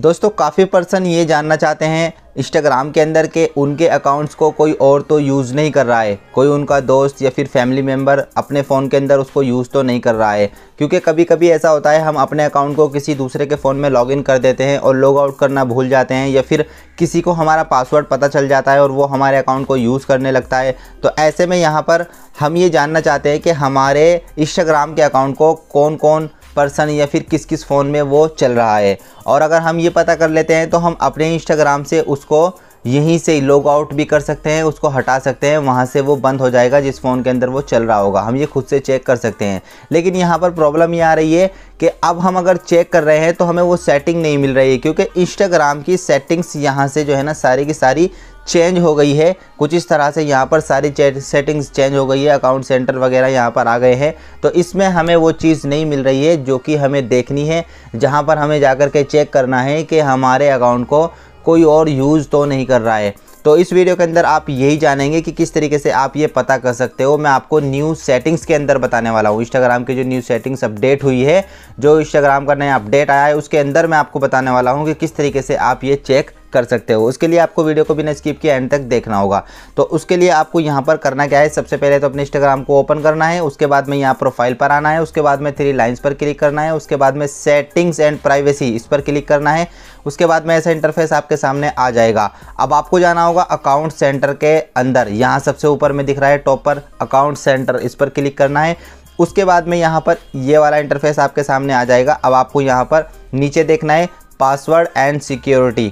दोस्तों काफ़ी पर्सन ये जानना चाहते हैं इंस्टाग्राम के अंदर के उनके अकाउंट्स को कोई और तो यूज़ नहीं कर रहा है, कोई उनका दोस्त या फिर फैमिली मेम्बर अपने फ़ोन के अंदर उसको यूज़ तो नहीं कर रहा है, क्योंकि कभी कभी ऐसा होता है हम अपने अकाउंट को किसी दूसरे के फ़ोन में लॉगिन कर देते हैं और लॉग आउट करना भूल जाते हैं या फिर किसी को हमारा पासवर्ड पता चल जाता है और वो हमारे अकाउंट को यूज़ करने लगता है। तो ऐसे में यहाँ पर हम ये जानना चाहते हैं कि हमारे इंस्टाग्राम के अकाउंट को कौन कौन पर्सन या फिर किस किस फ़ोन में वो चल रहा है, और अगर हम ये पता कर लेते हैं तो हम अपने इंस्टाग्राम से उसको यहीं से लॉग आउट भी कर सकते हैं, उसको हटा सकते हैं, वहाँ से वो बंद हो जाएगा जिस फ़ोन के अंदर वो चल रहा होगा, हम ये खुद से चेक कर सकते हैं। लेकिन यहाँ पर प्रॉब्लम ये आ रही है कि अब हम अगर चेक कर रहे हैं तो हमें वो सेटिंग नहीं मिल रही है, क्योंकि इंस्टाग्राम की सेटिंग्स यहाँ से जो है ना सारी की सारी चेंज हो गई है। कुछ इस तरह से यहाँ पर सारी सेटिंग्स चेंज हो गई है, अकाउंट सेंटर वगैरह यहाँ पर आ गए हैं, तो इसमें हमें वो चीज़ नहीं मिल रही है जो कि हमें देखनी है, जहाँ पर हमें जा कर के चेक करना है कि हमारे अकाउंट को कोई और यूज़ तो नहीं कर रहा है। तो इस वीडियो के अंदर आप यही जानेंगे कि किस तरीके से आप ये पता कर सकते हो। मैं आपको न्यू सेटिंग्स के अंदर बताने वाला हूँ, इंस्टाग्राम की जो न्यू सेटिंग्स अपडेट हुई है, जो इंस्टाग्राम का नया अपडेट आया है, उसके अंदर मैं आपको बताने वाला हूँ कि किस तरीके से आप ये चेक कर सकते हो। उसके लिए आपको वीडियो को बिना स्किप किए एंड तक देखना होगा। तो उसके लिए आपको यहाँ पर करना क्या है, सबसे पहले तो अपने इंस्टाग्राम को ओपन करना है, उसके बाद में यहाँ प्रोफाइल पर आना है, उसके बाद में 3 लाइन्स पर क्लिक करना है, उसके बाद में सेटिंग्स एंड प्राइवेसी इस पर क्लिक करना है। उसके बाद में ऐसा इंटरफेस आपके सामने आ जाएगा। अब आपको जाना होगा अकाउंट सेंटर के अंदर, यहाँ सबसे ऊपर में दिख रहा है टॉप पर अकाउंट सेंटर, इस पर क्लिक करना है। उसके बाद में यहाँ पर ये वाला इंटरफेस आपके सामने आ जाएगा। अब आपको यहाँ पर नीचे देखना है password and security,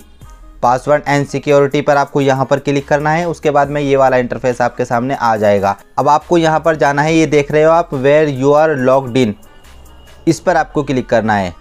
password and security पर आपको यहाँ पर क्लिक करना है। उसके बाद में ये वाला इंटरफेस आपके सामने आ जाएगा। अब आपको यहाँ पर जाना है, ये देख रहे हो आप where you are logged in, इस पर आपको क्लिक करना है।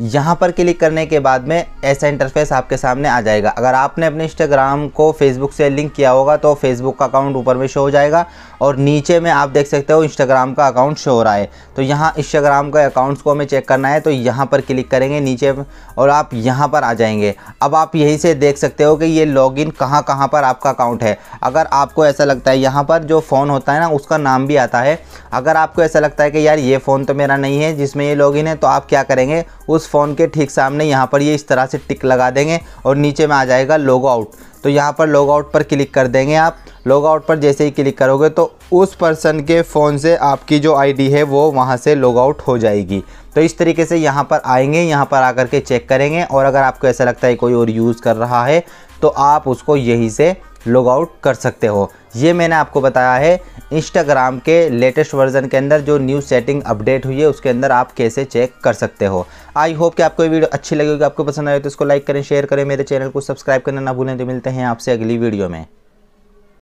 यहाँ पर क्लिक करने के बाद में ऐसा इंटरफेस आपके सामने आ जाएगा। अगर आपने अपने इंस्टाग्राम को फेसबुक से लिंक किया होगा तो फेसबुक का अकाउंट ऊपर में शो हो जाएगा और नीचे में आप देख सकते हो इंस्टाग्राम का अकाउंट शो हो रहा है। तो यहाँ इंस्टाग्राम के अकाउंट्स को हमें चेक करना है, तो यहाँ पर क्लिक करेंगे नीचे और आप यहाँ पर आ जाएंगे। अब आप यहीं से देख सकते हो कि ये लॉगिन कहाँ कहाँ पर आपका अकाउंट है। अगर आपको ऐसा लगता है, यहाँ पर जो फ़ोन होता है ना उसका नाम भी आता है, अगर आपको ऐसा लगता है कि यार ये फ़ोन तो मेरा नहीं है जिसमें ये लॉगिन है, तो आप क्या करेंगे, उस फ़ोन के ठीक सामने यहाँ पर ये इस तरह से टिक लगा देंगे और नीचे में आ जाएगा लॉग आउट, तो यहाँ पर लॉग आउट पर क्लिक कर देंगे आप। लॉग आउट पर जैसे ही क्लिक करोगे तो उस पर्सन के फ़ोन से आपकी जो आईडी है वो वहाँ से लॉग आउट हो जाएगी। तो इस तरीके से यहाँ पर आएंगे, यहाँ पर आकर के चेक करेंगे और अगर आपको ऐसा लगता है कोई और यूज़ कर रहा है तो आप उसको यहीं से लॉग आउट कर सकते हो। ये मैंने आपको बताया है इंस्टाग्राम के लेटेस्ट वर्जन के अंदर जो न्यू सेटिंग अपडेट हुई है उसके अंदर आप कैसे चेक कर सकते हो। आई होप कि आपको ये वीडियो अच्छी लगेगी, आपको पसंद आए तो इसको लाइक करें, शेयर करें, मेरे चैनल को सब्सक्राइब करना ना भूलें। तो मिलते हैं आपसे अगली वीडियो में।